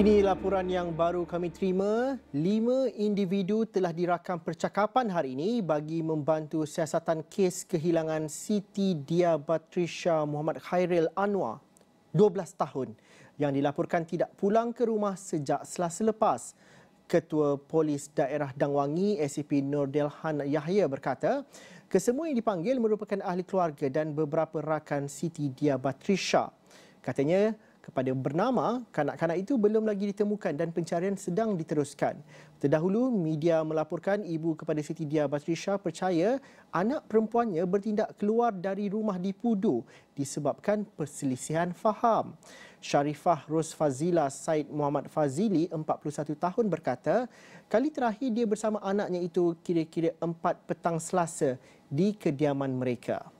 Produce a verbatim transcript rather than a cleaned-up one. Ini laporan yang baru kami terima. Lima individu telah dirakam percakapan hari ini bagi membantu siasatan kes kehilangan Siti Dhia Batrisyia Muhammad Khairil Anwar, dua belas tahun, yang dilaporkan tidak pulang ke rumah sejak Selasa lepas. Ketua Polis Daerah Dangwangi S C P Nordel Han Yahya berkata, kesemua yang dipanggil merupakan ahli keluarga dan beberapa rakan Siti Dhia Batrisyia. Katanya, kepada bernama, kanak-kanak itu belum lagi ditemukan dan pencarian sedang diteruskan. Terdahulu, media melaporkan ibu kepada Siti Dhia Batrisyia percaya anak perempuannya bertindak keluar dari rumah di Pudu disebabkan perselisihan faham. Syarifah Rosfazila Said Muhammad Fazili, empat puluh satu tahun, berkata, kali terakhir dia bersama anaknya itu kira-kira empat petang Selasa di kediaman mereka.